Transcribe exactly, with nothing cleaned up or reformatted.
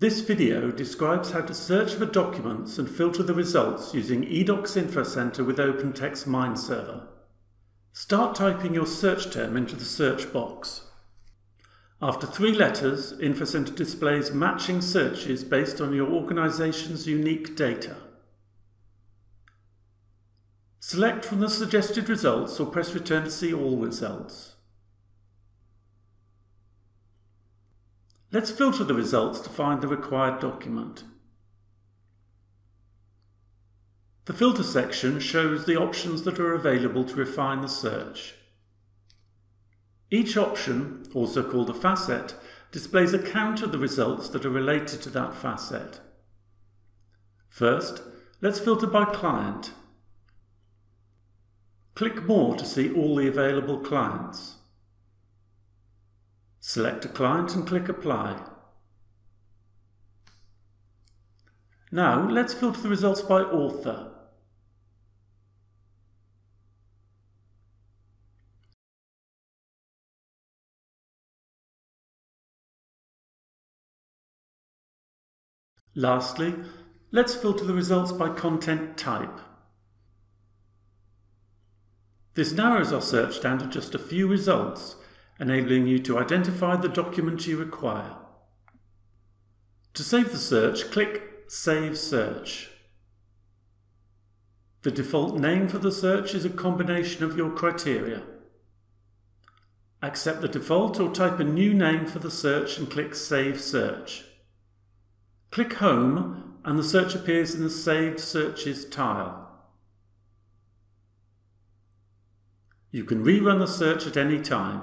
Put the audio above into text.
This video describes how to search for documents and filter the results using eDocs InfoCenter with OpenText MindServer. Start typing your search term into the search box. After three letters, InfoCenter displays matching searches based on your organization's unique data. Select from the suggested results or press return to see all results. Let's filter the results to find the required document. The filter section shows the options that are available to refine the search. Each option, also called a facet, displays a count of the results that are related to that facet. First, let's filter by client. Click More to see all the available clients. Select a client and click Apply. Now let's filter the results by author. Lastly, let's filter the results by content type. This narrows our search down to just a few results, enabling you to identify the document you require. To save the search, click Save Search. The default name for the search is a combination of your criteria. Accept the default or type a new name for the search and click Save Search. Click Home and the search appears in the Saved Searches tile. You can rerun the search at any time.